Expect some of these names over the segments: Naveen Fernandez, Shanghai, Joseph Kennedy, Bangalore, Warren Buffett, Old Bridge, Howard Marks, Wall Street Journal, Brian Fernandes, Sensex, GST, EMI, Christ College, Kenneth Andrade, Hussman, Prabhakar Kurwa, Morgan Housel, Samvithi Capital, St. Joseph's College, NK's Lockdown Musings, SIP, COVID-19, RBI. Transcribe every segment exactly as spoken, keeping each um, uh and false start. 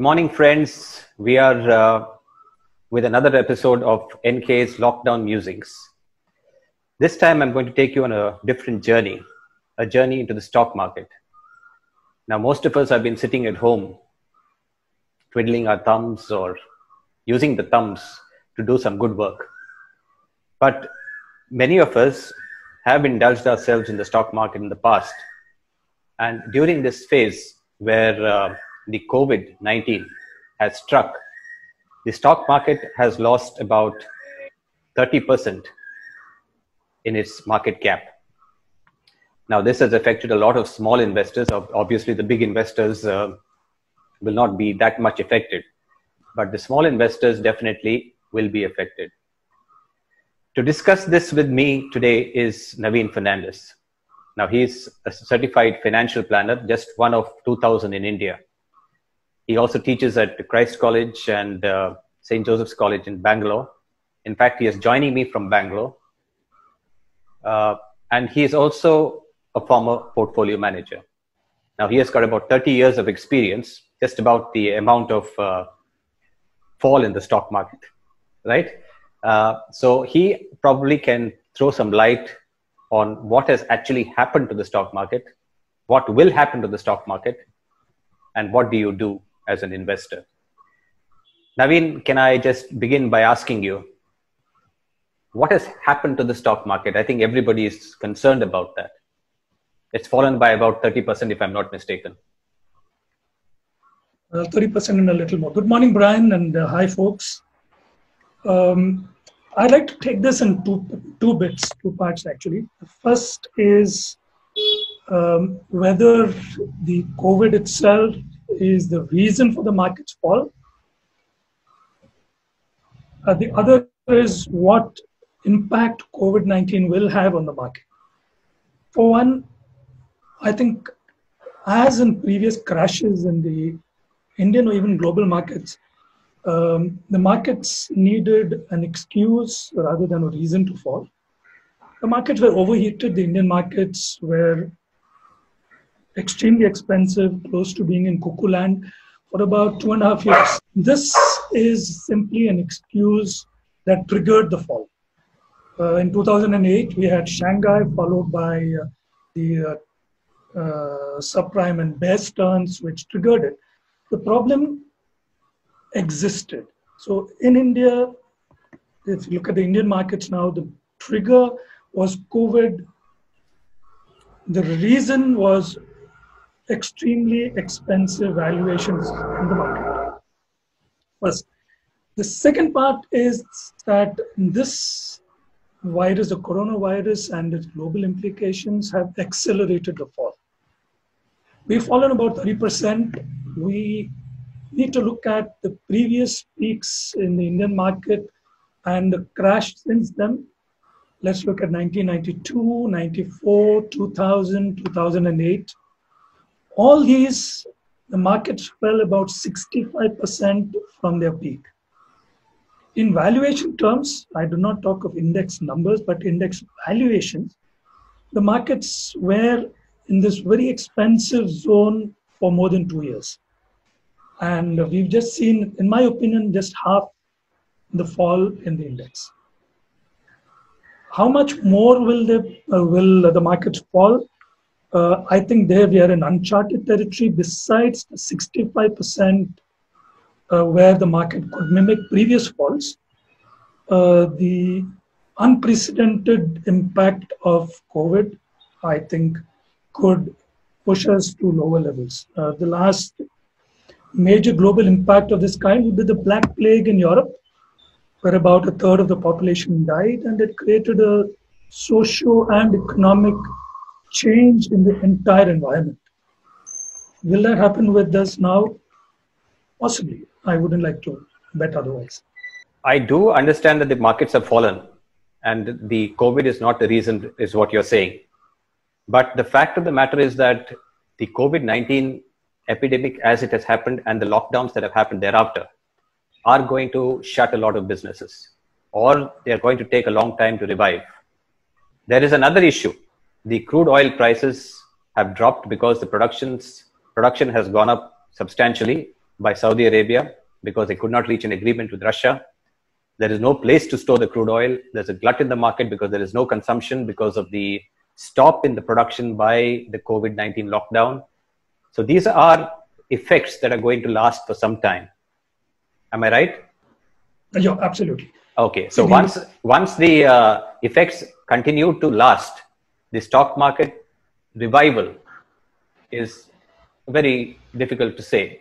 Good morning, friends. We are uh, with another episode of N K's Lockdown Musings. This time I'm going to take you on a different journey, a journey into the stock market. Now, most of us have been sitting at home, twiddling our thumbs or using the thumbs to do some good work. But many of us have indulged ourselves in the stock market in the past. And during this phase where uh, the COVID nineteen has struck, the stock market has lost about thirty percent in its market cap. Now, this has affected a lot of small investors. Obviously, the big investors uh, will not be that much affected, but the small investors definitely will be affected. To discuss this with me today is Naveen Fernandez. Now, he is a certified financial planner, just one of two thousand in India. He also teaches at Christ College and uh, Saint Joseph's College in Bangalore. In fact, he is joining me from Bangalore. Uh, and he is also a former portfolio manager. Now, he has got about thirty years of experience, just about the amount of uh, fall in the stock market, right? Uh, so he probably can throw some light on what has actually happened to the stock market, what will happen to the stock market, and what do you do as an investor. Naveen, can I just begin by asking you, what has happened to the stock market? I think everybody is concerned about that. It's fallen by about thirty percent, if I'm not mistaken. Uh, thirty percent and a little more. Good morning, Brian, and uh, hi, folks. Um, I'd like to take this in two, two bits, two parts actually. The first is um, whether the COVID itself is the reason for the market's fall. Uh, the other is what impact COVID nineteen will have on the market. For one, I think as in previous crashes in the Indian or even global markets, Um, the markets needed an excuse rather than a reason to fall. The markets were overheated. The Indian markets were extremely expensive, close to being in cuckoo land for about two and a half years. This is simply an excuse that triggered the fall. Uh, in two thousand eight, we had Shanghai followed by uh, the uh, uh, subprime and bear turns, which triggered it. The problem existed. So in India, if you look at the Indian markets now, the trigger was COVID. The reason was extremely expensive valuations in the market. First. The second part is that this virus, the coronavirus, and its global implications have accelerated the fall. We've fallen about thirty percent. We need to look at the previous peaks in the Indian market and the crash since then. Let's look at nineteen ninety-two, ninety-four, two thousand, two thousand eight. All these, the markets fell about sixty-five percent from their peak. In valuation terms, I do not talk of index numbers, but index valuations, the markets were in this very expensive zone for more than two years. And we've just seen, in my opinion, just half the fall in the index. How much more will the, uh, will the markets fall? Uh, I think there we are in uncharted territory besides the sixty-five percent uh, where the market could mimic previous falls. Uh, the unprecedented impact of COVID, I think, could push us to lower levels. Uh, the last major global impact of this kind would be the Black Plague in Europe, where about a third of the population died, and it created a socio and economic change in the entire environment. Will that happen with us now? Possibly. I wouldn't like to bet otherwise. I do understand that the markets have fallen, and the COVID is not the reason, is what you're saying. But the fact of the matter is that the COVID nineteen epidemic as it has happened and the lockdowns that have happened thereafter are going to shut a lot of businesses, or they are going to take a long time to revive. There is another issue. The crude oil prices have dropped because the productions, production has gone up substantially by Saudi Arabia because they could not reach an agreement with Russia. There is no place to store the crude oil. There's a glut in the market because there is no consumption because of the stop in the production by the COVID nineteen lockdown. So these are effects that are going to last for some time. Am I right? Yeah, absolutely. Okay. So, so the, once, once the uh, effects continue to last, the stock market revival is very difficult to say.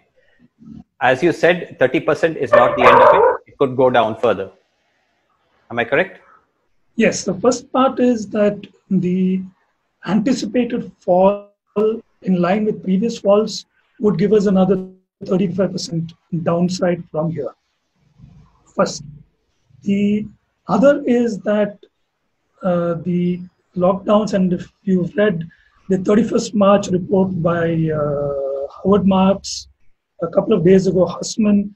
As you said, thirty percent is not the end of it. It could go down further. Am I correct? Yes. The first part is that the anticipated fall in line with previous falls would give us another thirty-five percent downside from here. First, the other is that uh, the lockdowns, and if you've read the thirty-first March report by uh, Howard Marks a couple of days ago, Hussman,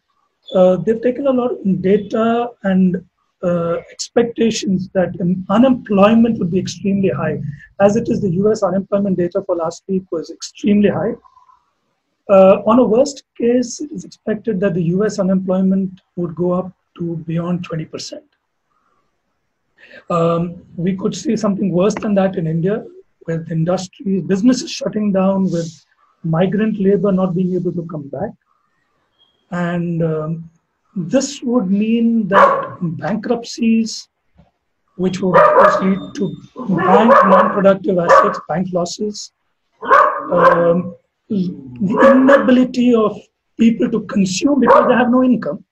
uh, they've taken a lot of data and uh, expectations that unemployment would be extremely high. As it is, the U S unemployment data for last week was extremely high. Uh, on a worst case, it is expected that the U S unemployment would go up to beyond twenty percent. Um, we could see something worse than that in India, with industries, businesses shutting down, with migrant labor not being able to come back. And um, this would mean that bankruptcies, which would of course lead to bank non-productive assets, bank losses, um, the inability of people to consume because they have no income.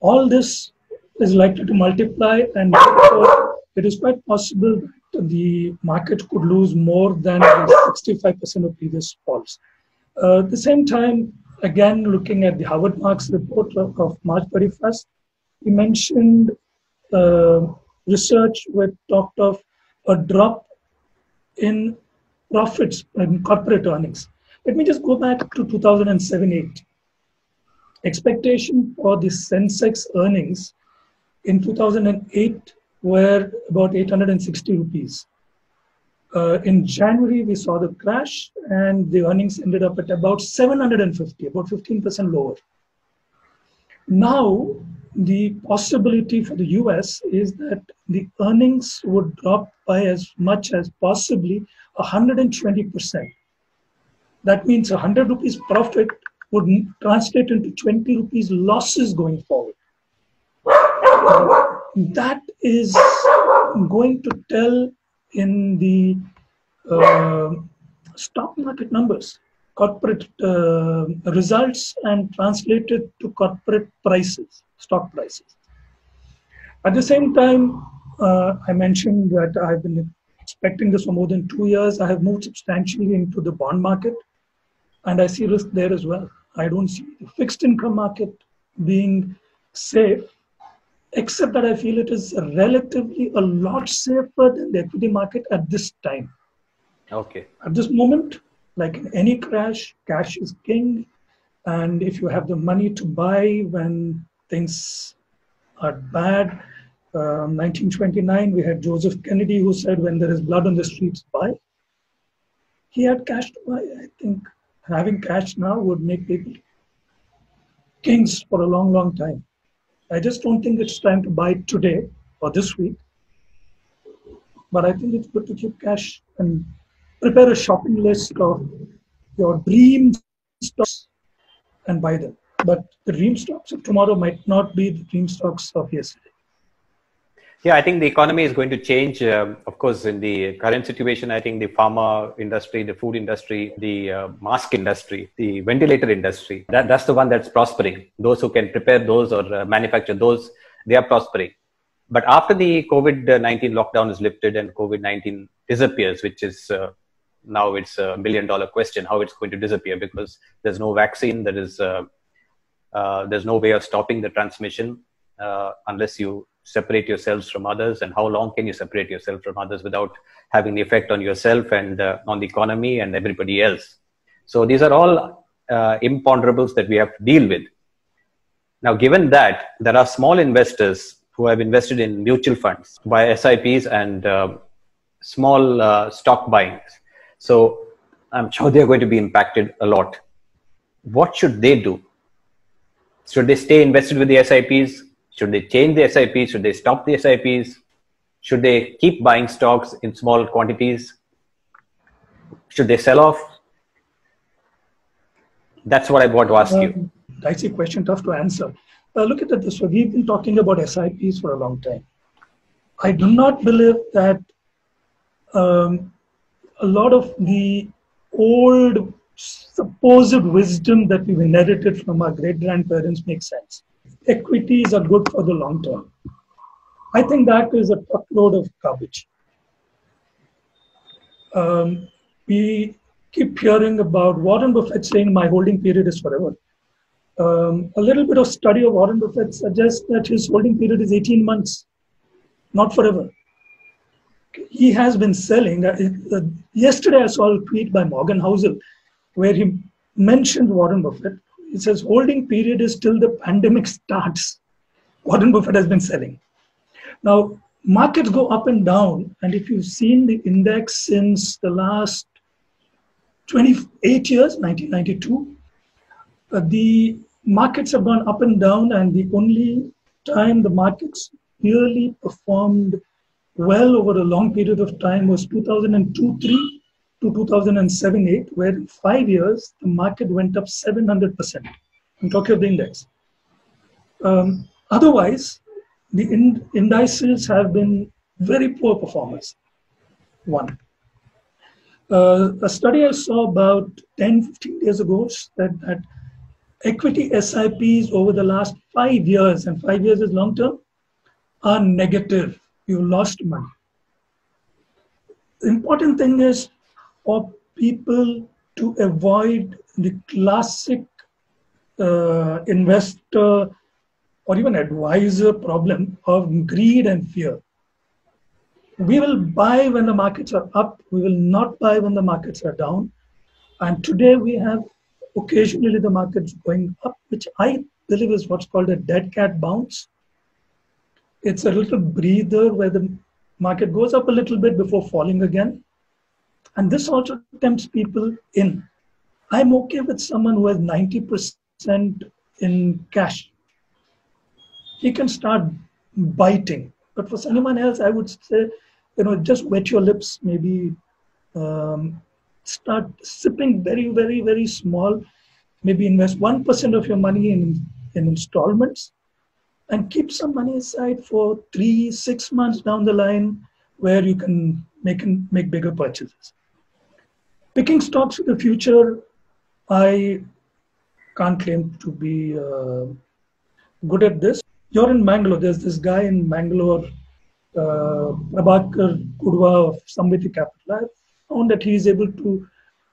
All this is likely to multiply, and therefore it is quite possible that the market could lose more than sixty-five percent of previous falls. Uh, at the same time, again, looking at the Howard Marks report of, of March thirty-first, he mentioned uh, research which talked of a drop in profits in corporate earnings. Let me just go back to two thousand seven eight. Expectation for the Sensex earnings in two thousand eight were about eight hundred sixty rupees. Uh, in January, we saw the crash, and the earnings ended up at about seven hundred fifty, about fifteen percent lower. Now, the possibility for the U S is that the earnings would drop by as much as possibly one hundred twenty percent. That means one hundred rupees profit would translate into twenty rupees losses going forward. Uh, that is going to tell in the uh, stock market numbers, corporate uh, results, and translated to corporate prices, stock prices. At the same time, uh, I mentioned that I've been expecting this for more than two years. I have moved substantially into the bond market, and I see risk there as well. I don't see the fixed income market being safe, except that I feel it is relatively a lot safer than the equity market at this time. Okay. At this moment, like in any crash, cash is king. And if you have the money to buy when things are bad, uh, nineteen twenty-nine, we had Joseph Kennedy, who said, when there is blood on the streets, buy. He had cash to buy, I think. Having cash now would make people kings for a long, long time. I just don't think it's time to buy today or this week. But I think it's good to keep cash and prepare a shopping list of your dream stocks and buy them. But the dream stocks of tomorrow might not be the dream stocks of yesterday. Yeah, I think the economy is going to change. Um, of course, in the current situation, I think the pharma industry, the food industry, the uh, mask industry, the ventilator industry, that, that's the one that's prospering. Those who can prepare those or uh, manufacture those, they are prospering. But after the COVID nineteen lockdown is lifted and COVID nineteen disappears, which is uh, now it's a million dollar question, how it's going to disappear, because there's no vaccine, there is, uh, uh, there's no way of stopping the transmission uh, unless you separate yourselves from others. And how long can you separate yourself from others without having the effect on yourself and uh, on the economy and everybody else? So these are all uh, imponderables that we have to deal with. Now, given that there are small investors who have invested in mutual funds by S I Ps and uh, small uh, stock buyings, so I'm sure they're going to be impacted a lot. What should they do? Should they stay invested with the S I Ps? Should they change the S I Ps? Should they stop the S I Ps? Should they keep buying stocks in small quantities? Should they sell off? That's what I want to ask um, you. That's a question tough to answer. Uh, look at it this way. We've been talking about S I Ps for a long time. I do not believe that um, a lot of the old supposed wisdom that we've inherited from our great-grandparents makes sense. Equities are good for the long term. I think that is a truckload of garbage. Um, we keep hearing about Warren Buffett saying my holding period is forever. Um, a little bit of study of Warren Buffett suggests that his holding period is eighteen months, not forever. He has been selling. Uh, uh, yesterday I saw a tweet by Morgan Housel where he mentioned Warren Buffett. He says holding period is till the pandemic starts. Warren Buffett has been selling. Now, markets go up and down, and if you've seen the index since the last twenty-eight years, nineteen ninety-two, uh, the markets have gone up and down, and the only time the markets really performed well over a long period of time was two thousand two to three to two thousand seven to eight, where in five years, the market went up seven hundred percent. I'm talking of the index. Um, otherwise, the ind indices have been very poor performers. One. Uh, a study I saw about ten, fifteen years ago said that equity S I Ps over the last five years, and five years is long term, are negative. You lost money. The important thing is for people to avoid the classic uh, investor or even advisor problem of greed and fear. We will buy when the markets are up. We will not buy when the markets are down. And today we have occasionally the markets going up, which I believe is what's called a dead cat bounce. It's a little breather where the market goes up a little bit before falling again. And this also tempts people in. I'm okay with someone who has ninety percent in cash. He can start biting. But for anyone else, I would say, you know, just wet your lips, maybe um, start sipping very, very, very small. Maybe invest one percent of your money in, in installments and keep some money aside for three, six months down the line where you can make, make bigger purchases. Picking stocks for the future, I can't claim to be uh, good at this. You're in Bangalore. There's this guy in Bangalore, uh, Prabhakar Kurwa of Samvithi Capital. I found that he's able to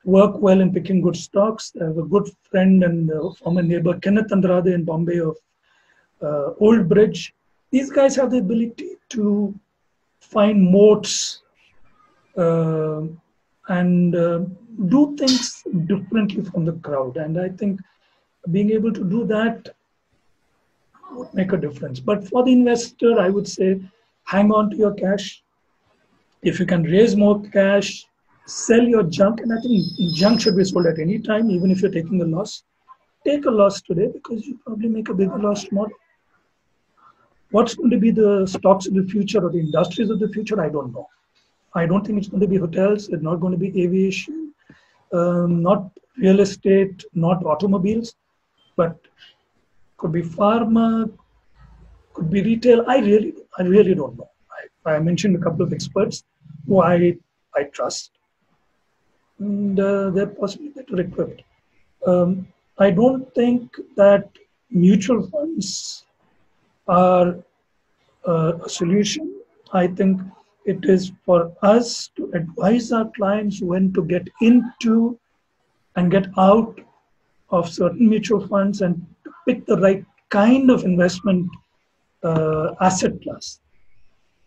work well in picking good stocks. I have a good friend and uh, former neighbor, Kenneth Andrade in Bombay of uh, Old Bridge. These guys have the ability to find moats uh, and uh, do things differently from the crowd. And I think being able to do that would make a difference. But for the investor, I would say, hang on to your cash. If you can raise more cash, sell your junk. And I think junk should be sold at any time, even if you're taking a loss. Take a loss today because you probably make a bigger loss tomorrow. What's going to be the stocks of the future or the industries of the future? I don't know. I don't think it's going to be hotels. It's not going to be aviation, um, not real estate, not automobiles, but could be pharma, could be retail. I really, I really don't know. I, I mentioned a couple of experts who I, I trust, and uh, they're possibly better equipped. Um, I don't think that mutual funds are uh, a solution. I think it is for us to advise our clients when to get into and get out of certain mutual funds and pick the right kind of investment uh, asset class.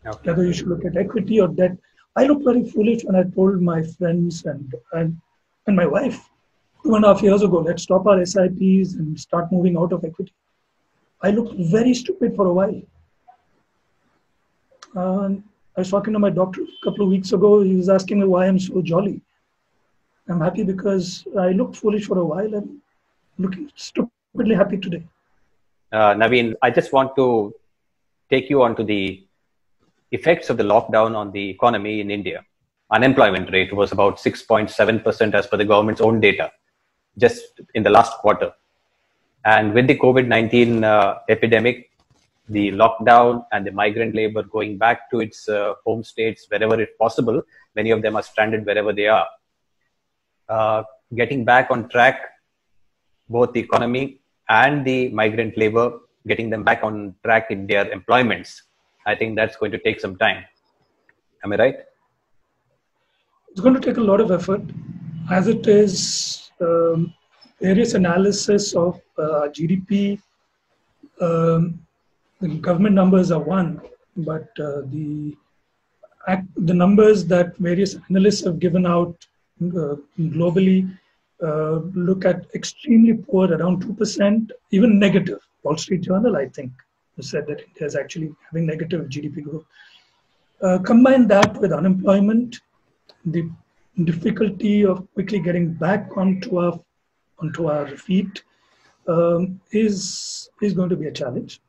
Okay. Whether you should look at equity or debt. I looked very foolish when I told my friends and, and, and my wife two and a half years ago, let's stop our S I Ps and start moving out of equity. I looked very stupid for a while. Um, I was talking to my doctor a couple of weeks ago. He was asking me why I'm so jolly. I'm happy because I looked foolish for a while and looking stupid. Happy today. uh, Naveen, I just want to take you on to the effects of the lockdown on the economy in India. Unemployment rate was about six point seven percent as per the government's own data, just in the last quarter. And with the COVID nineteen uh, epidemic, the lockdown and the migrant labor going back to its uh, home states wherever it's possible, many of them are stranded wherever they are. Uh, getting back on track, both the economy and the migrant labor, getting them back on track in their employments. I think that's going to take some time. Am I right? It's going to take a lot of effort. As it is, um, various analysis of uh, G D P, um, the government numbers are one, but uh, the the numbers that various analysts have given out uh, globally uh, look at extremely poor, around two percent, even negative. Wall Street Journal, I think, said that India is actually having negative G D P growth. Uh, combine that with unemployment, the difficulty of quickly getting back onto our onto our feet um, is is going to be a challenge.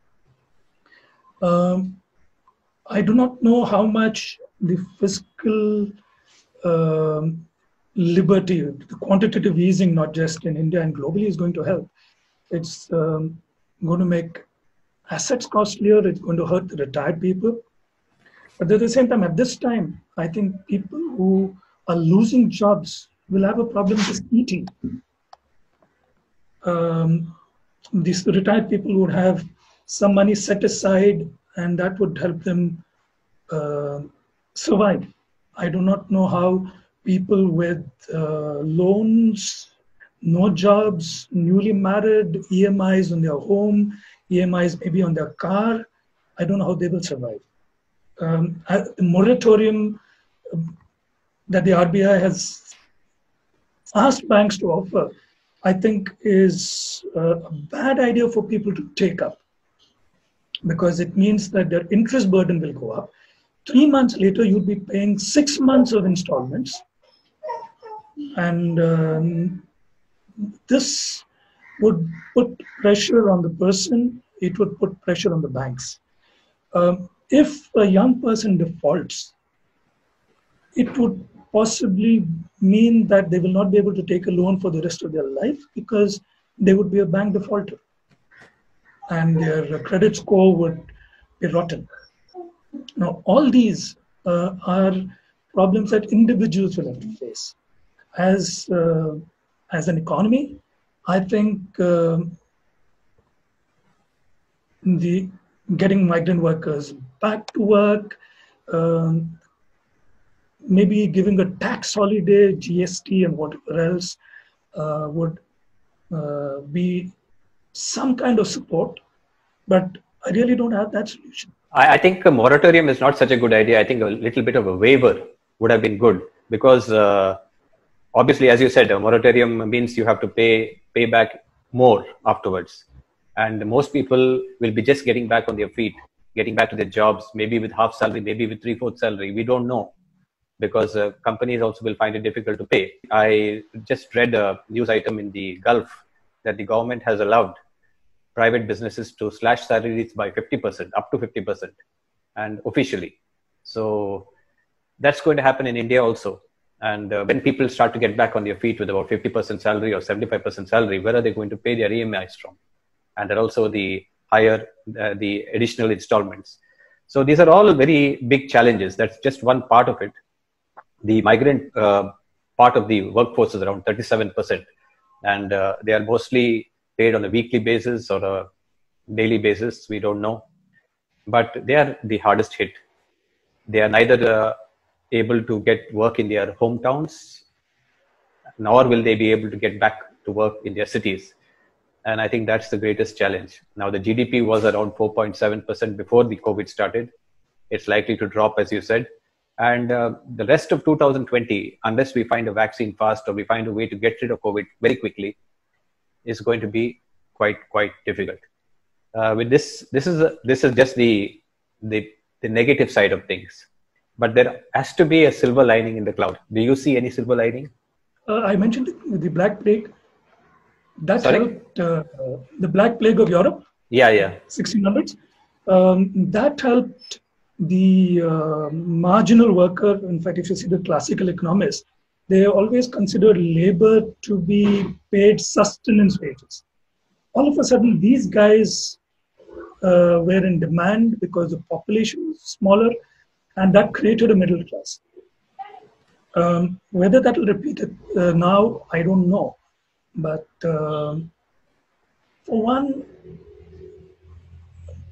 Um, I do not know how much the fiscal um, liberty, the quantitative easing, not just in India and globally, is going to help. It's um, going to make assets costlier, it's going to hurt the retired people. But at the same time, at this time, I think people who are losing jobs will have a problem just eating. Um, these retired people would have some money set aside, and that would help them uh, survive. I do not know how people with uh, loans, no jobs, newly married, E M Is on their home, E M Is maybe on their car, I don't know how they will survive. Um, the moratorium that the R B I has asked banks to offer, I think, is a bad idea for people to take up, because it means that their interest burden will go up. Three months later, you'll be paying six months of installments. And um, this would put pressure on the person. It would put pressure on the banks. Um, if a young person defaults, it would possibly mean that they will not be able to take a loan for the rest of their life, because they would be a bank defaulter. And their credit score would be rotten. Now, all these uh, are problems that individuals will have to face. As, uh, as an economy, I think uh, the getting migrant workers back to work, uh, maybe giving a tax holiday, G S T and whatever else, uh, would uh, be some kind of support, but I really don't have that solution. I, I think a moratorium is not such a good idea. I think a little bit of a waiver would have been good, because uh, obviously, as you said, a moratorium means you have to pay, pay back more afterwards. And most people will be just getting back on their feet, getting back to their jobs, maybe with half salary, maybe with three-fourths salary. We don't know, because uh, companies also will find it difficult to pay. I just read a news item in the Gulf that the government has allowed private businesses to slash salaries by fifty percent, up to fifty percent, and officially. So that's going to happen in India also. And uh, when people start to get back on their feet with about fifty percent salary or seventy-five percent salary, where are they going to pay their E M Is from? And then also the higher, uh, the additional installments. So these are all very big challenges. That's just one part of it. The migrant uh, part of the workforce is around thirty-seven percent. And uh, they are mostly paid on a weekly basis or a daily basis. We don't know. But they are the hardest hit. They are neither uh, able to get work in their hometowns, nor will they be able to get back to work in their cities. And I think that's the greatest challenge. Now, the G D P was around four point seven percent before the COVID started. It's likely to drop, as you said. And uh, the rest of two thousand twenty, unless we find a vaccine fast or we find a way to get rid of COVID very quickly, is going to be quite, quite difficult. Uh, with this, this is, a, this is just the, the, the negative side of things. But there has to be a silver lining in the cloud. Do you see any silver lining? Uh, I mentioned the Black Plague. That helped, uh, the Black Plague of Europe Yeah, yeah. sixteen hundreds. Um, that helped the uh, marginal worker. In fact, if you see the classical economists, they always considered labor to be paid sustenance wages. All of a sudden, these guys uh, were in demand because the population was smaller, and that created a middle class. Um, whether that will repeat it, uh, now, I don't know. But uh, for one,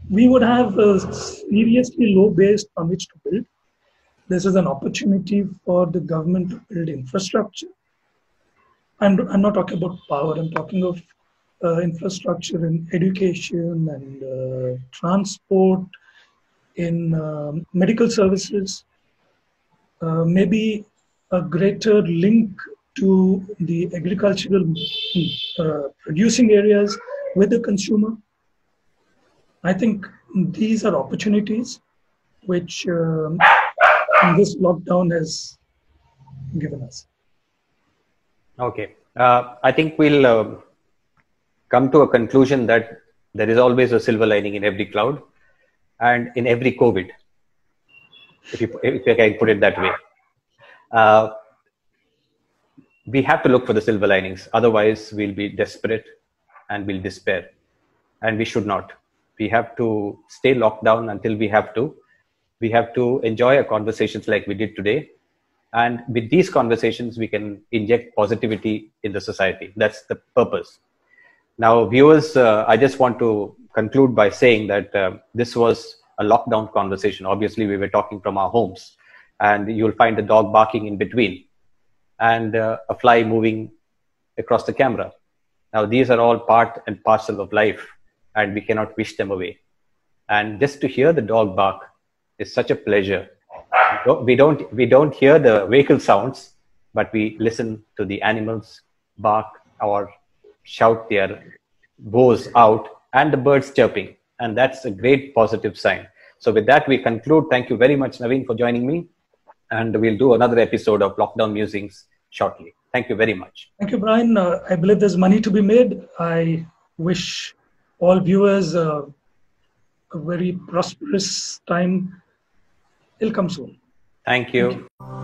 we would have a seriously low base on which to build. This is an opportunity for the government to build infrastructure. I'm, I'm not talking about power. I'm talking of uh, infrastructure in education and uh, transport, in uh, medical services, uh, maybe a greater link to the agricultural uh, producing areas with the consumer. I think these are opportunities which um, this lockdown has given us. Okay. Uh, I think we'll uh, come to a conclusion that there is always a silver lining in every cloud and in every COVID, if you, if you can put it that way. Uh, we have to look for the silver linings. Otherwise, we'll be desperate and we'll despair. And we should not. We have to stay locked down until we have to. We have to enjoy our conversations like we did today. And with these conversations, we can inject positivity in the society. That's the purpose. Now, viewers, uh, I just want to conclude by saying that uh, this was a lockdown conversation. Obviously, we were talking from our homes. And you'll find a dog barking in between and uh, a fly moving across the camera. Now, these are all part and parcel of life, and we cannot wish them away. And just to hear the dog bark is such a pleasure. We don't, we don't hear the vehicle sounds, but we listen to the animals bark or shout their woes out, and the birds chirping. And that's a great positive sign. So with that, we conclude. Thank you very much, Naveen, for joining me. And we'll do another episode of Lockdown Musings shortly. Thank you very much. Thank you, Brian. Uh, I believe there's money to be made. I wish all viewers uh, a very prosperous time. It'll come soon. Thank you. Thank you.